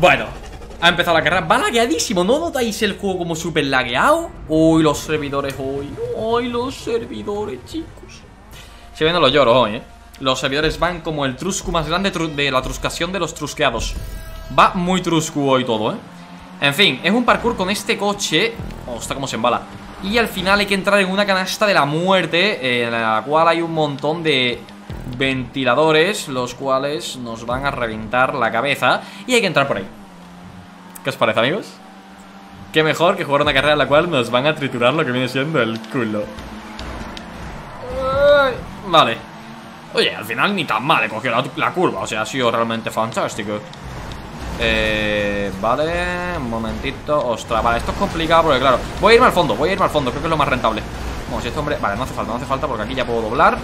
Bueno, ha empezado la carrera. Va lagueadísimo. ¿No notáis el juego como súper lagueado? Uy, los servidores hoy. Uy, los servidores, chicos. Si bien no lo lloro hoy, ¿eh? Los servidores van como el trusco más grande de la truscación de los trusqueados. Va muy trusco hoy todo, ¿eh? En fin, es un parkour con este coche. Ostras, cómo se embala. Y al final hay que entrar en una canasta de la muerte, en la cual hay un montón de ventiladores, los cuales nos van a reventar la cabeza. Y hay que entrar por ahí. ¿Qué os parece, amigos? Qué mejor que jugar una carrera en la cual nos van a triturar lo que viene siendo el culo. Vale. Oye, al final ni tan mal he cogido la curva. O sea, ha sido realmente fantástico. Vale, un momentito. Ostras, vale, esto es complicado porque claro, voy a irme al fondo, creo que es lo más rentable. Vamos, si este hombre, vale, no hace falta porque aquí ya puedo doblar.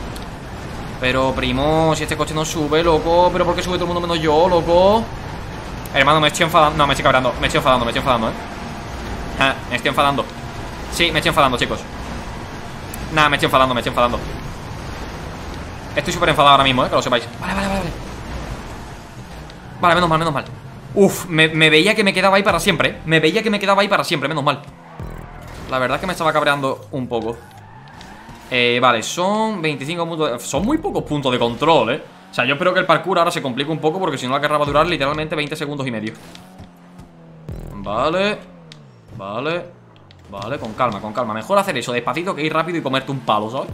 Pero primo, si este coche no sube, loco. Pero ¿por qué sube todo el mundo menos yo, loco? Hermano, me estoy enfadando. No, me estoy cabrando, me estoy enfadando, me estoy enfadando. Sí, me estoy enfadando, chicos. Nah, me estoy enfadando. Estoy súper enfadado ahora mismo, que lo sepáis. Vale. Vale, menos mal. Uf, me veía que me quedaba ahí para siempre, ¿eh? Menos mal. La verdad es que me estaba cabreando un poco. Vale, son 25 puntos de... Son muy pocos puntos de control, ¿eh? O sea, yo espero que el parkour ahora se complique un poco, porque si no la carrera va a durar literalmente 20 segundos y medio. Vale, con calma. Mejor hacer eso despacito que ir rápido y comerte un palo, ¿sabes?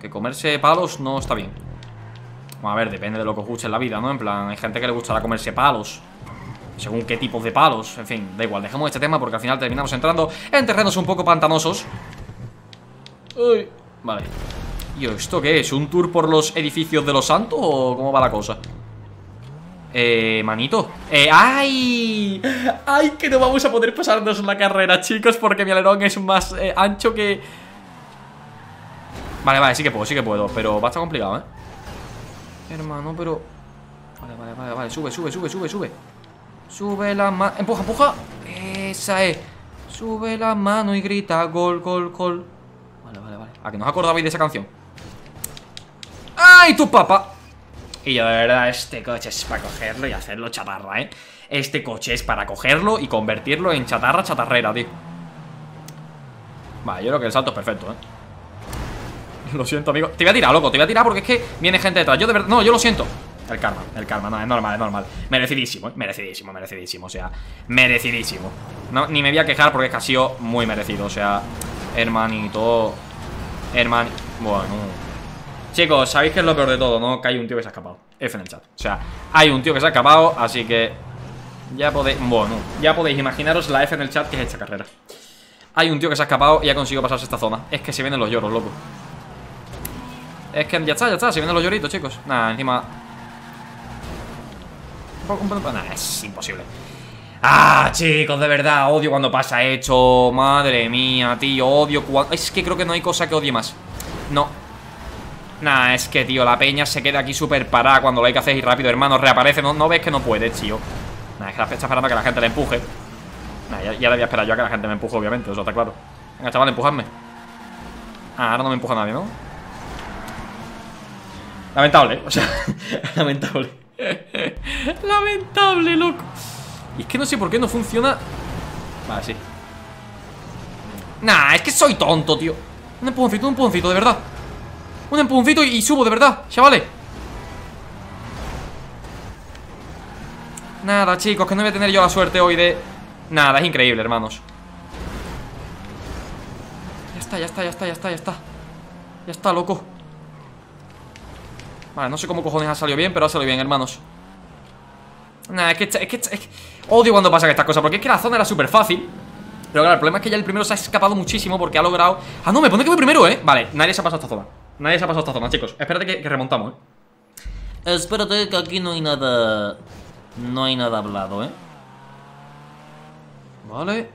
Que comerse palos no está bien. A ver, depende de lo que os guste en la vida, ¿no? En plan, hay gente que le gustará comerse palos, según qué tipos de palos. En fin, da igual, dejamos este tema porque al final terminamos entrando en terrenos un poco pantanosos. Uy, vale. ¿Y esto qué es? ¿Un tour por los edificios de los santos o cómo va la cosa? Manito. ¡Ay! ¡Ay, que no vamos a poder pasarnos la carrera, chicos! Porque mi alerón es más ancho que... Vale, sí que puedo, pero va a estar complicado, ¿eh? Hermano, pero... Vale, sube. Sube la mano... Empuja. Esa es. Sube la mano y grita gol. Vale. ¿A que no os acordabais de esa canción? ¡Ay, tu papá! Y yo, de verdad, este coche es para cogerlo y hacerlo chatarra, ¿eh? Este coche es para cogerlo y convertirlo en chatarrera, tío. Vale, yo creo que el salto es perfecto, ¿eh? Lo siento, amigo. Te voy a tirar, loco, porque es que viene gente detrás. Yo de verdad, no, yo lo siento. El karma, no, es normal. Merecidísimo, ¿eh? merecidísimo, o sea, merecidísimo. No, ni me voy a quejar porque es que ha sido muy merecido, o sea, hermanito. Bueno, chicos, sabéis que es lo peor de todo, ¿no? Que hay un tío que se ha escapado. F en el chat. O sea, hay un tío que se ha escapado, así que ya podéis, bueno, ya podéis imaginaros la F en el chat que es esta carrera. Hay un tío que se ha escapado y ha conseguido pasarse esta zona. Es que se vienen los lloros, loco. Es que ya está, se vienen los lloritos, chicos. Nah, encima... Nah, es imposible. Ah, chicos, de verdad, odio cuando pasa esto. Madre mía, tío, odio cuando... Es que creo que no hay cosa que odie más. No. Nah, es que, tío, la peña se queda aquí súper parada cuando lo hay que hacer y rápido, hermano, reaparece. No ves que no puedes, tío. Nah, es que la fecha esperando a que la gente le empuje. Nah, ya le voy a esperar yo a que la gente me empuje, obviamente, eso está claro. Venga, chaval, empujadme. Ah, ahora no me empuja nadie, ¿no? Lamentable, o sea, lamentable, loco. Y es que no sé por qué no funciona. Vale, sí. Nah, es que soy tonto, tío. Un empujoncito, de verdad. Un empujoncito y subo, de verdad, chavales. Nada, chicos, que no voy a tener yo la suerte hoy de... Nada, es increíble, hermanos. Ya está. Ya está, loco. Vale, no sé cómo cojones ha salido bien, pero ha salido bien, hermanos. Nah, es que odio cuando pasan estas cosas, porque es que la zona era súper fácil. Pero claro, el problema es que ya el primero se ha escapado muchísimo porque ha logrado... Ah, no, me pone que voy primero, ¿eh? Vale, nadie se ha pasado esta zona. Chicos. Espérate que remontamos, ¿eh? Espérate que aquí no hay nada... No hay nada hablado, ¿eh? Vale.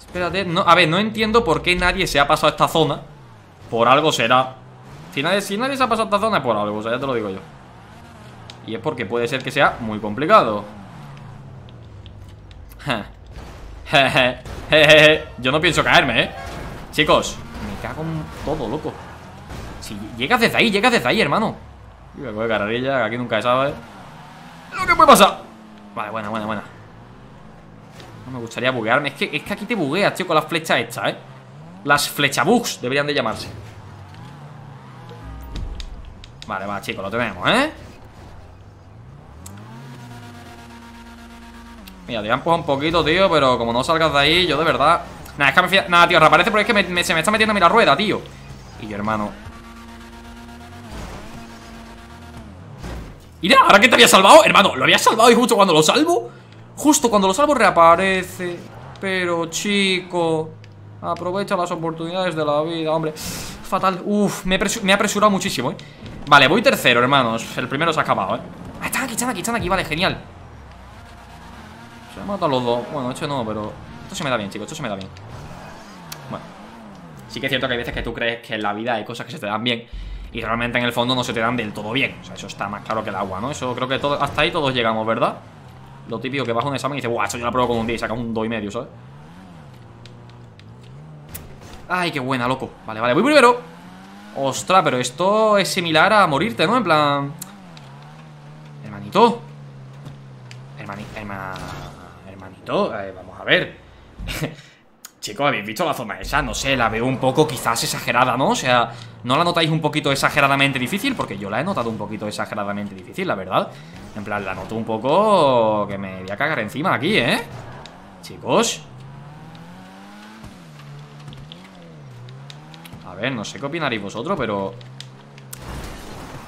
Espérate, no, a ver, no entiendo por qué nadie se ha pasado esta zona. Por algo será... Si nadie se ha pasado esta zona es por algo, o sea, ya te lo digo yo. Y es porque puede ser que sea muy complicado. Yo no pienso caerme, ¿eh? Chicos, me cago en todo, loco. Si llegas desde ahí, hermano. Yo me voy de carrerilla, que aquí nunca se sabe lo que puede pasar. Vale, buena, buena, buena. No me gustaría buguearme. Es que aquí te bugueas, tío, con las flechas estas, ¿eh? Las flechabugs deberían de llamarse. Vale, va, chicos, lo tenemos, ¿eh? Mira, te voy a empujar un poquito, tío, pero como no salgas de ahí, yo de verdad... Nada, es que me fía... Nada, tío, reaparece porque es que se me está metiendo a mí la rueda, tío. Y yo, hermano... Mira, ahora que te había salvado, hermano, lo había salvado y justo cuando lo salvo... Justo cuando lo salvo reaparece. Pero, chico... Aprovecha las oportunidades de la vida, hombre. Fatal. Uf, me he apresurado muchísimo, ¿eh? Vale, voy tercero, hermanos. El primero se ha acabado, ¿eh? Ah, están aquí, están aquí, están aquí. Vale, genial. Se han matado los dos. Bueno, este no, pero... Esto se me da bien, chicos, esto se me da bien. Bueno. Sí que es cierto que hay veces que tú crees que en la vida hay cosas que se te dan bien y realmente en el fondo no se te dan del todo bien. O sea, eso está más claro que el agua, ¿no? Eso creo que todo, hasta ahí todos llegamos, ¿verdad? Lo típico que vas a un examen y dices, ¡buah, eso yo lo pruebo con un 10! Y sacas un 2,5, ¿sabes? Ay, qué buena, loco. Vale, vale, voy primero. Ostras, pero esto es similar a morirte, ¿no? En plan... Hermanito. Hermanito. Vamos a ver. Chicos, ¿habéis visto la zona esa? No sé, la veo un poco quizás exagerada, ¿no? O sea, ¿no la notáis un poquito exageradamente difícil? Porque yo la he notado un poquito exageradamente difícil, la verdad. En plan, la noto un poco... Que me voy a cagar encima aquí, ¿eh? Chicos... A ver, no sé qué opinaréis vosotros, pero...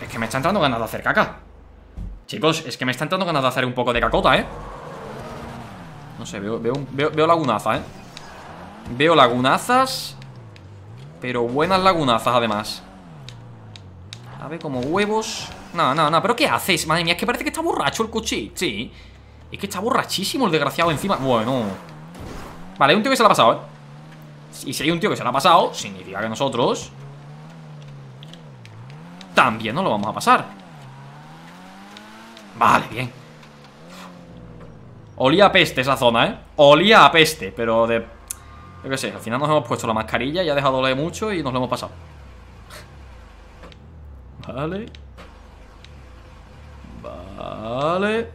Es que me está entrando ganas de hacer caca. Chicos, es que me está entrando ganas de hacer un poco de cacota, ¿eh? No sé, veo lagunaza, ¿eh? Veo lagunazas. Pero buenas lagunazas, además. A ver, como huevos. No, no, no, pero ¿qué haces? Madre mía, es que parece que está borracho el coche. Sí. Es que está borrachísimo el desgraciado encima. Bueno. Vale, hay un tío que se la ha pasado, ¿eh? Y si hay un tío que se la ha pasado, significa que nosotros también nos lo vamos a pasar. Vale, bien. Olía a peste esa zona, ¿eh? Olía a peste, pero de... Yo qué sé, al final nos hemos puesto la mascarilla y ha dejado de oler mucho y nos lo hemos pasado. Vale. Vale.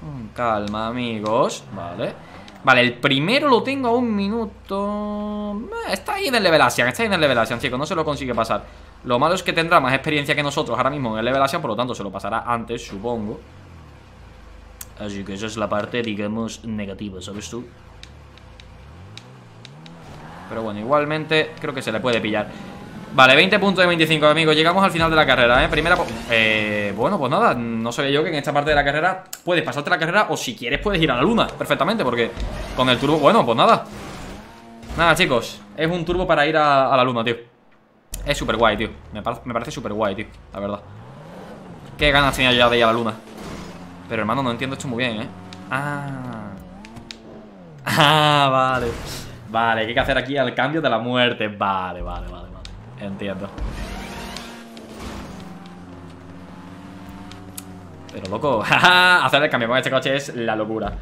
Con calma, amigos. Vale. Vale, el primero lo tengo a 1 minuto. Está ahí en el Level Asian, está ahí en el Level Asian, chicos. No se lo consigue pasar. Lo malo es que tendrá más experiencia que nosotros ahora mismo en el Level Asian, por lo tanto se lo pasará antes, supongo. Así que esa es la parte, digamos, negativa, ¿sabes tú? Pero bueno, igualmente creo que se le puede pillar. Vale, 20 puntos de 25, amigos. Llegamos al final de la carrera, ¿eh? Primera... bueno, pues nada, no sabía yo que en esta parte de la carrera puedes pasarte la carrera o si quieres puedes ir a la luna perfectamente, porque con el turbo... Bueno, pues nada. Nada, chicos, es un turbo para ir a la luna, tío. Es súper guay, tío. Me parece súper guay, tío, la verdad. Qué ganas tenía ya de ir a la luna. Pero, hermano, no entiendo esto muy bien, ¿eh? Ah, vale. Vale, que hay que hacer aquí al cambio de la muerte. Vale, vale, vale. Entiendo. Pero loco, hacer el cambio con este coche es la locura.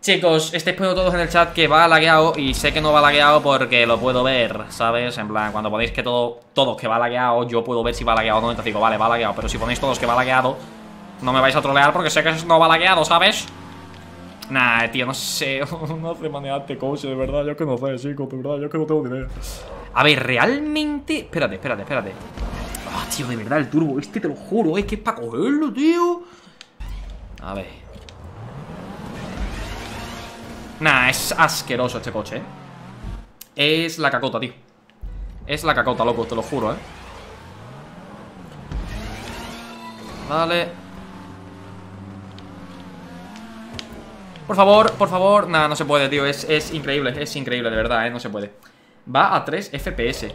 Chicos, estáis poniendo todos en el chat que va lagueado. Y sé que no va lagueado porque lo puedo ver, ¿sabes? En plan, cuando ponéis que todos que va lagueado, yo puedo ver si va lagueado o no. Entonces digo, vale, va lagueado. Pero si ponéis todos que va lagueado, no me vais a trolear porque sé que no va lagueado, ¿sabes? Nah, tío, no sé. No sé manejarte coche, de verdad. Yo es que no sé, chicos, de verdad, yo es que no tengo dinero. A ver, realmente... Espérate, espérate, espérate. Ah, tío, de verdad, el turbo este, te lo juro, es que es para cogerlo, tío. A ver. Nah, es asqueroso este coche, ¿eh? Es la cacota, tío. Es la cacota, loco, te lo juro, ¿eh? Vale. Por favor, por favor. Nah, no se puede, tío, es increíble, de verdad, ¿eh? No se puede. Va a 3 FPS.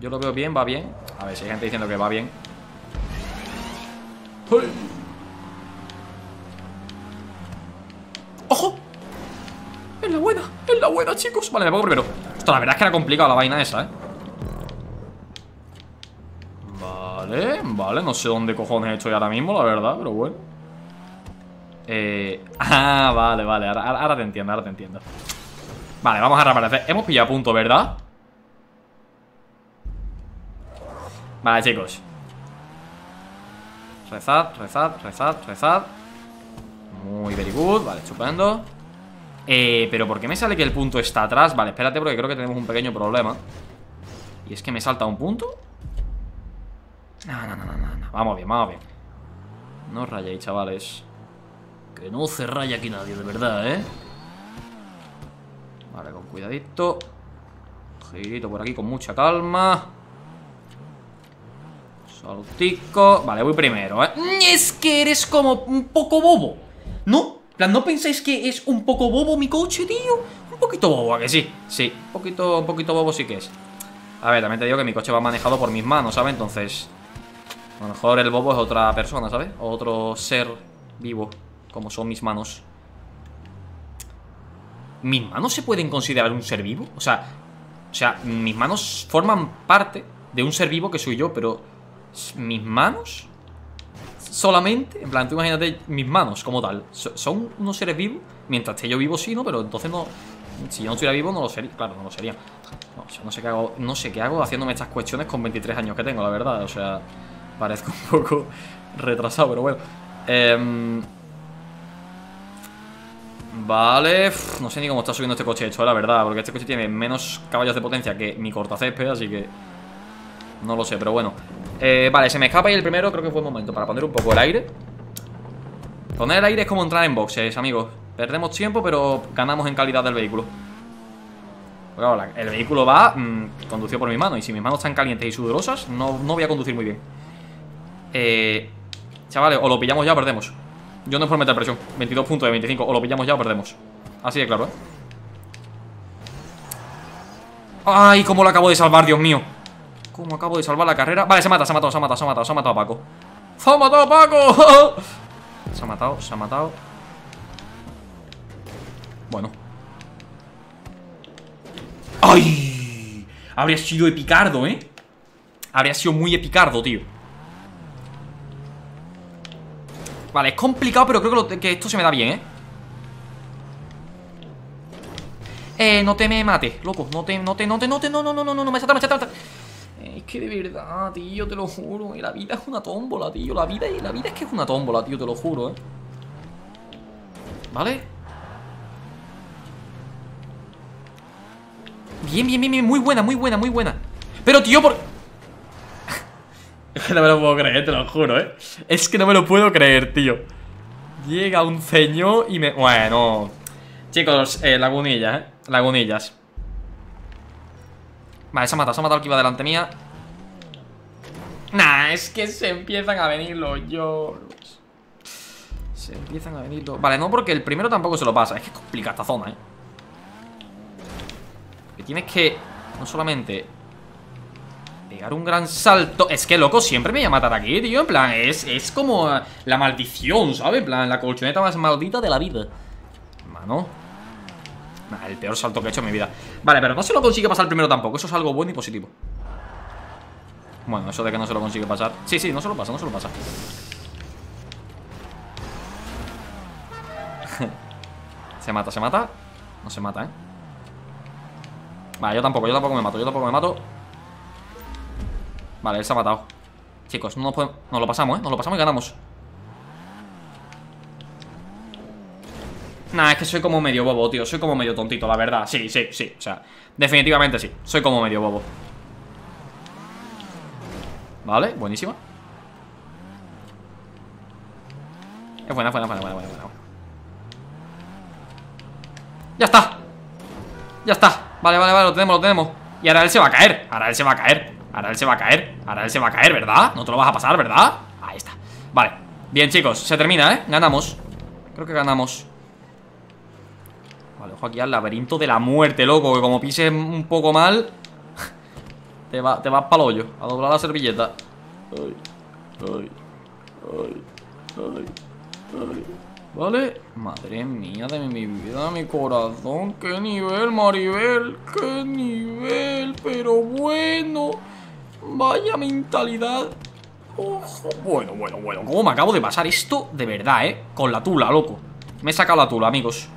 Yo lo veo bien, va bien. A ver si hay gente diciendo que va bien. ¡Uy! ¡Ojo! Es la buena, chicos. Vale, me pongo primero. Esto, la verdad es que era complicado la vaina esa, ¿eh? Vale, vale. No sé dónde cojones estoy ahora mismo, la verdad, pero bueno. Vale, vale. Ahora te entiendo, ahora te entiendo. Vale, vamos a reaparecer. Hemos pillado punto, ¿verdad? Vale, chicos. rezad, rezad, rezad, rezad. Muy very good, vale, estupendo. Pero ¿por qué me sale que el punto está atrás? Vale, espérate porque creo que tenemos un pequeño problema. ¿Y es que me salta un punto? No, no, no, no, no. Vamos bien, vamos bien. No os rayéis, chavales. Que no se raya aquí nadie, de verdad, ¿eh? Vale, con cuidadito. Girito por aquí con mucha calma. Saltico. Vale, voy primero, ¿eh? Es que eres como un poco bobo, ¿no? ¿No pensáis que es un poco bobo mi coche, tío? Un poquito bobo, ¿a que sí? Sí, un poquito bobo sí que es. A ver, también te digo que mi coche va manejado por mis manos, ¿sabes? Entonces, a lo mejor el bobo es otra persona, ¿sabes? Otro ser vivo, como son mis manos. ¿Mis manos se pueden considerar un ser vivo? O sea, mis manos forman parte de un ser vivo que soy yo, pero ¿mis manos? Solamente, en plan, tú imagínate mis manos como tal, son unos seres vivos. Mientras esté yo vivo sí, ¿no? Pero entonces no. Si yo no estuviera vivo no lo sería. Claro, no lo sería. No, yo no sé qué hago haciéndome estas cuestiones con 23 años que tengo, la verdad. O sea, parezco un poco retrasado, pero bueno. Vale, no sé ni cómo está subiendo este coche hecho, la verdad. Porque este coche tiene menos caballos de potencia que mi cortacésped, así que no lo sé, pero bueno. Vale, se me escapa y el primero creo que fue el momento para poner un poco el aire. Poner el aire es como entrar en boxes, amigos. Perdemos tiempo, pero ganamos en calidad del vehículo. Claro, el vehículo va conducido por mis manos. Y si mis manos están calientes y sudorosas, no voy a conducir muy bien. Chavales, o lo pillamos ya o perdemos. Yo no es por meter presión. 22 puntos de 25. O lo pillamos ya o perdemos. Así de claro, ¿eh? ¡Ay, cómo lo acabo de salvar, Dios mío! Como acabo de salvar la carrera. Vale, se ha matado a Paco. ¡Se ha matado a Paco! Se ha matado. Bueno. ¡Ay! Habría sido epicardo, ¿eh? Habría sido muy epicardo, tío. Vale, es complicado, pero creo que esto se me da bien, ¿eh? No te me mates, loco. No, me salta. Es que de verdad, tío, te lo juro. La vida es una tómbola, tío. La vida es que es una tómbola, tío, te lo juro, ¿eh? ¿Vale? Bien. Muy buena. Pero, tío, por... Es que no me lo puedo creer, te lo juro, ¿eh? Es que no me lo puedo creer, tío. Llega un ceño y me... Bueno. Chicos, lagunillas, ¿eh? Lagunillas. Vale, se ha matado el que iba delante mía. Nah, es que se empiezan a venir los yolos. Vale, no, porque el primero tampoco se lo pasa. Es que es complicada esta zona, ¿eh? Porque tienes que... No solamente... Pegar un gran salto. Es que, loco, siempre me voy a matar aquí, tío. En plan, es como la maldición, ¿sabes? En plan, la colchoneta más maldita de la vida. Mano... Nah, el peor salto que he hecho en mi vida. Vale, pero no se lo consigue pasar primero tampoco. Eso es algo bueno y positivo. Bueno, eso de que no se lo consigue pasar. Sí, no se lo pasa. Se mata. No se mata, ¿eh? Vale, yo tampoco me mato. Vale, él se ha matado. Chicos, no nos podemos... Nos lo pasamos, ¿eh? Nos lo pasamos y ganamos. Nah, es que soy como medio bobo, tío. Soy como medio tontito, la verdad. Sí. O sea, definitivamente sí. Soy como medio bobo. Vale, buenísima. Es buena. Ya está. Vale, lo tenemos. Y ahora él se va a caer, ¿verdad? No te lo vas a pasar, ¿verdad? Ahí está. Vale. Bien, chicos. Se termina, ¿eh? Ganamos. Creo que ganamos. Vale, ojo aquí al laberinto de la muerte, loco. Que como pises un poco mal te vas pa'l hoyo. A doblar la servilleta. Ay. Vale. Madre mía de mi vida, mi corazón. Qué nivel, Maribel. Qué nivel. Pero bueno. Vaya mentalidad. Ojo. Bueno. ¿Cómo me acabo de pasar esto? De verdad, ¿eh? Con la tula, loco. Me he sacado la tula, amigos.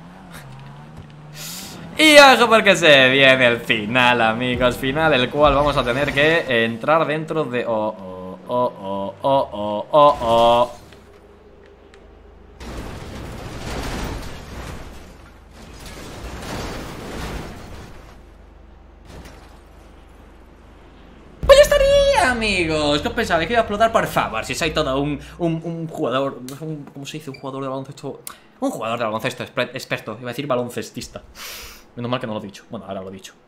Y ojo porque se viene el final, amigos. Final el cual vamos a tener que entrar dentro de... Oh, oh, oh, oh, oh, oh. Pues ya estaría, amigos. ¿Qué os pensáis? Que iba a explotar, por favor. Si soy todo un jugador. ¿Cómo se dice? Un jugador de baloncesto. Un jugador de baloncesto experto. Iba a decir baloncestista. Menos mal que no lo he dicho. Bueno, ahora lo he dicho.